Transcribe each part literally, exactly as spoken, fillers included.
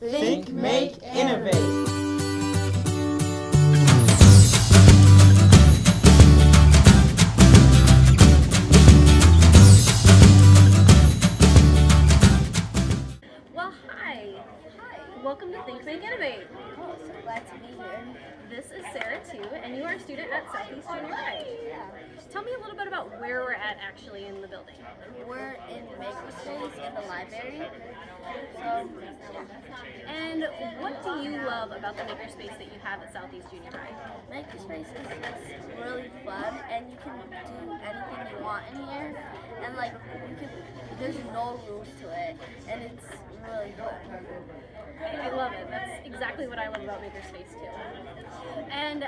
Think, Make, Innovate. Well, hi. Hi. Welcome to Think, Make, Innovate. Oh, so glad to be here. This is Sarah, too, and you are a student at Southeastern High. Yeah. Tell me a little bit about where we're at actually in the building. We're in Makerspace in the library. So, yeah. And what do you love about the Makerspace that you have at Southeast Junior High? Makerspace is just really fun, and you can do anything you want in here. And like, you can, there's no rules to it, and it's really cool. I love it. That's exactly what I love about Makerspace too. And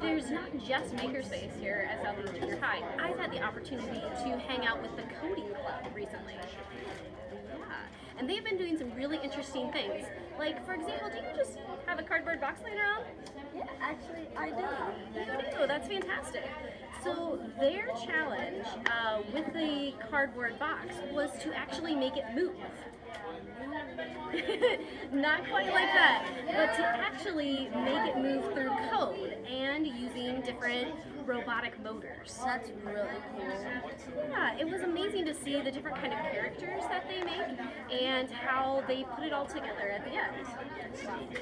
there's not just Makerspace here at Southeast Junior High. I've had the opportunity to hang out with the Coding Club recently. Yeah, and they've been doing some really interesting things. Like, for example, do you just have a cardboard box laying around? Yeah, actually, I do. You do, that's fantastic. So their challenge uh, with the cardboard box was to actually make it move. Not quite like that, but to actually make it move through code and using different robotic motors. That's really cool. Yeah, it was amazing to see the different kind of characters that they make and how they put it all together at the end.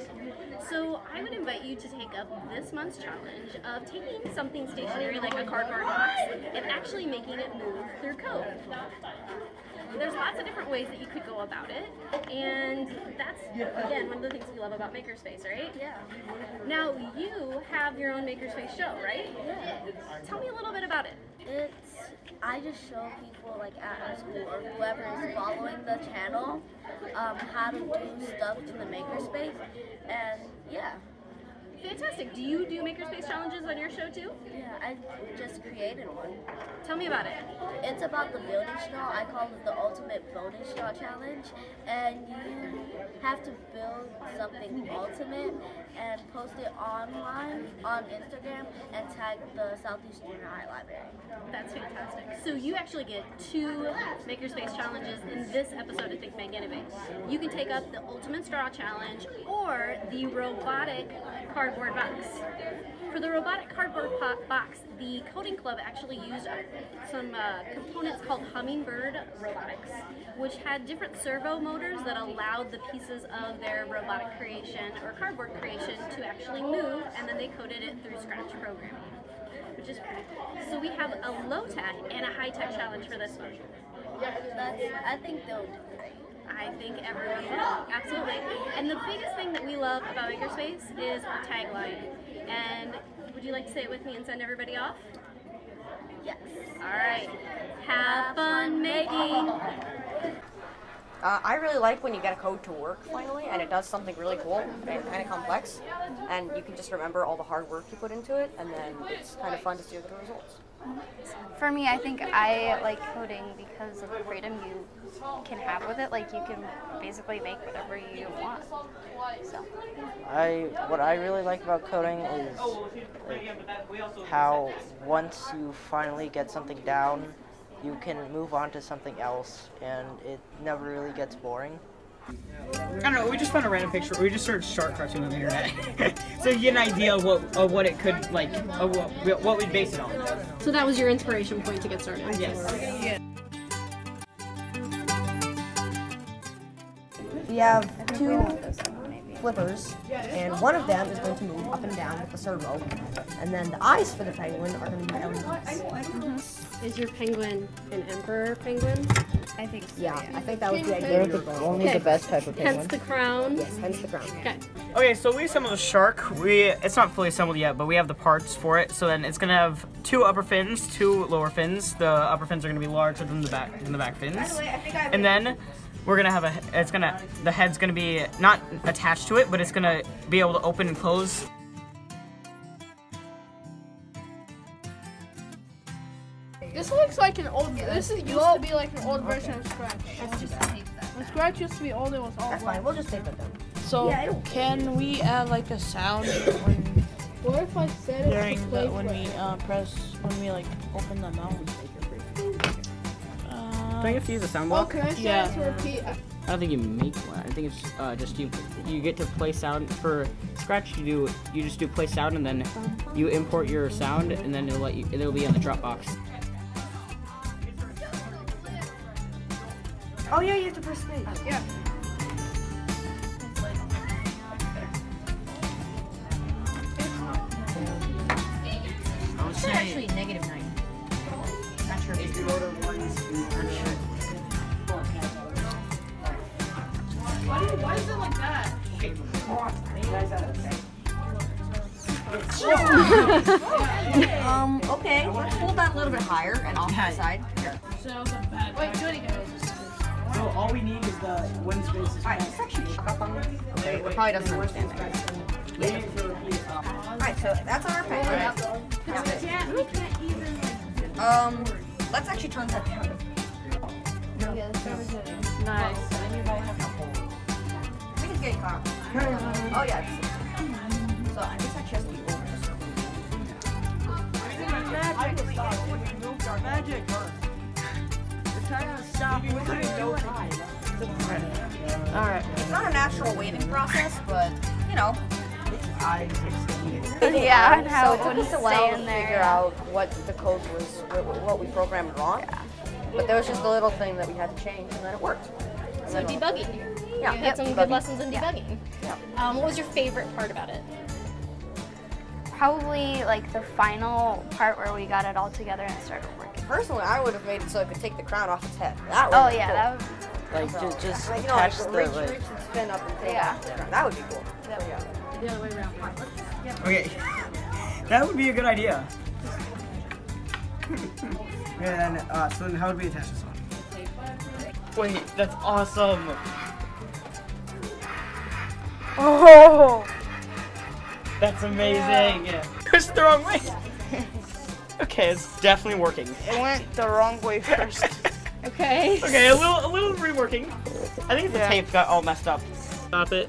So I would invite you to take up this month's challenge of taking something stationary like a cardboard box and actually making it move through code. There's lots of different ways that you could go about it, and that's, again, one of the things we love about Makerspace, right? Yeah. Now, you have your own Makerspace show, right? Yeah. Tell me a little bit about it. It's, I just show people, like, at our school or whoever is following the channel, um, how to do stuff in the Makerspace, and yeah. Fantastic. Do you do Makerspace challenges on your show too? Yeah, I just created one. Tell me about it. It's about the building straw. I call it the ultimate building straw challenge. And you have to build something ultimate and post it online on Instagram and tag the Southeast Junior High Library. That's fantastic. So you actually get two Makerspace challenges in this episode of Think, Make, Innovate. You can take up the ultimate straw challenge or the robotic cardboard box. For the robotic cardboard box, the Coding Club actually used some uh, components called Hummingbird Robotics, which had different servo motors that allowed the pieces of their robotic creation or cardboard creation to actually move, and then they coded it through Scratch programming, which is pretty cool. So we have a low-tech and a high-tech challenge for this one. Yeah, that's, I think they'll do great. I think everyone will, absolutely. And the biggest thing that we love about Makerspace is our tagline. And would you like to say it with me and send everybody off? Yes. All right. Have fun making. Uh, I really like when you get a code to work finally, and it does something really cool and kind of complex, and you can just remember all the hard work you put into it, and then it's kind of fun to see the results. For me, I think I like coding because of the freedom you can have with it. Like, you can basically make whatever you want. So, I what I really like about coding is like, how once you finally get something down, you can move on to something else, and it never really gets boring. I don't know, we just found a random picture. We just searched shark cartoon on the internet. So you get an idea of what, of what it could, like, of what, what we'd base it on. So that was your inspiration point to get started? Yes. We have two flippers, and one of them is going to move up and down with the servo, and then the eyes for the penguin are going to be L E Ds. Is your penguin an emperor penguin? I think so. Yeah, yeah. I think that would be ideal. They're the, only okay. the best type of penguin. Hence the crown. Yes, hence the crown. Okay. Okay, so we assembled the shark. We it's not fully assembled yet, but we have the parts for it. So then it's gonna have two upper fins, two lower fins. The upper fins are gonna be larger than the back than the back fins. By the way, I think I and then we're gonna have a. It's gonna the head's gonna be not attached to it, but it's gonna be able to open and close. This looks like an old. This is, used to be like an old version okay. of Scratch. Let's just tape that. When Scratch used to be old, it was all. That's fine. We'll just tape it down. So yeah, can we add like a sound? When, what if I said during it the, when we uh, press when we like open the mouth? Uh, Do I have to use a sound block? Oh, can I say yeah. it to repeat? I don't think you make one. I think it's just, uh, just you. You get to play sound for Scratch. You do. You just do play sound, and then you import your sound, and then it'll let you. It'll be on the Dropbox. Oh yeah, you have to press space. Yeah. I was saying actually negative nine. Not sure. If you order one, I'm sure. Why, do you, why is it like that? Okay, come on. You guys out of the Um, okay. Hold that a little bit higher and off the side. Here. So bad. Wait, do it again. So all we need is the one space. Alright, this actually shook up on me. Okay, it probably doesn't understand that. Yeah. Yeah. Alright, so that's on our page. Right. That's yeah, we can't even. Um, let's actually turn that down. No. Yeah, that's really good. Nice. So then you might have Oh yeah. So I guess I just keep over this. Magic. Magic. We're trying to stop. We're trying to go high. All right. It's not a natural waving process, but you know. Yeah. And how so it took us a while to figure out what the code was, what we programmed wrong. Yeah. But there was just a little thing that we had to change, and then it worked. And so debugging. Yeah, you had some debugging. Good lessons in debugging. Yeah. Yeah. Um, what was your favorite part about it? Probably like the final part where we got it all together and started working. Personally, I would have made it so I could take the crown off its head. That would oh be yeah, cool. that would. Be like so, just just like, you know, catch like, the reach, like, reach and spin up and take yeah. It. That would be cool. There we go. The other way around. Okay, that would be a good idea. And uh, so then, how would we attach this one? Wait, that's awesome. Oh, that's amazing! Yeah. It's the wrong way. Okay, it's definitely working. It went the wrong way first. Okay. Okay, a little, a little reworking. I think the yeah. tape got all messed up. Stop it,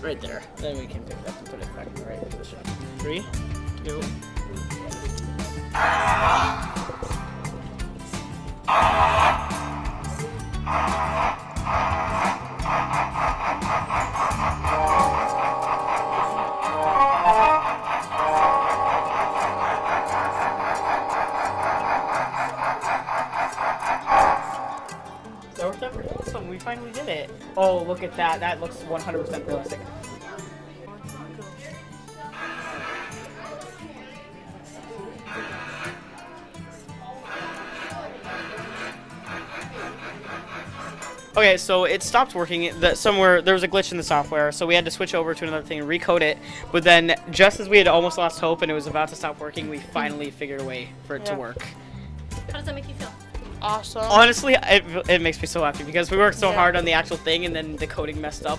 right there. Then we can pick it up and put it back in the right position. Three, two. Awesome, we finally did it. Oh, look at that. That looks one hundred percent realistic. Okay, so it stopped working. That somewhere there was a glitch in the software, so we had to switch over to another thing and recode it. But then, just as we had almost lost hope and it was about to stop working, we finally figured a way for it yeah. to work. How does that make you feel? Awesome. Honestly, it, it makes me so happy because we worked so yeah. hard on the actual thing, and then the coding messed up,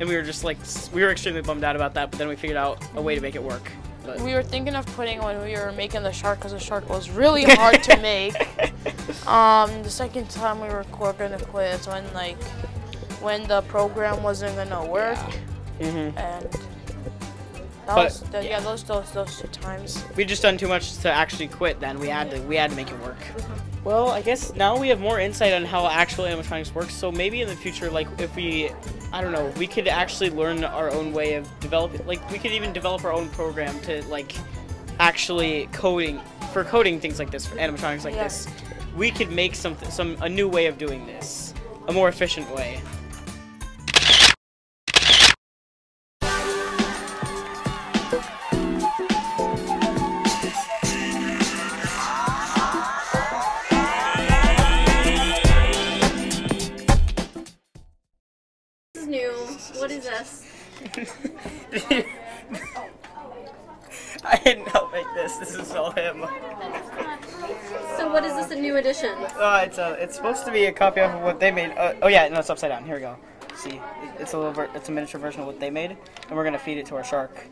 and we were just like, we were extremely bummed out about that. But then we figured out a way to make it work. But we were thinking of putting when we were making the shark, because the shark was really hard to make. Um, the second time we were gonna quit is when like when the program wasn't gonna work, yeah. mm-hmm. and. That but, was the, yeah. yeah, those those those two times. We just done too much to actually quit. Then we had to we had to make it work. Well, I guess now we have more insight on how actual animatronics works. So maybe in the future, like if we, I don't know, we could actually learn our own way of developing. Like we could even develop our own program to like actually coding for coding things like this for animatronics like yeah. this. We could make some some a new way of doing this, a more efficient way. What is this? I didn't help make this. This is all him. So what is this? A new edition? Uh, it's a. It's supposed to be a copy of what they made. Uh, oh yeah, no, it's upside down. Here we go. See, it's a little. It's a miniature version of what they made, and we're gonna feed it to our shark.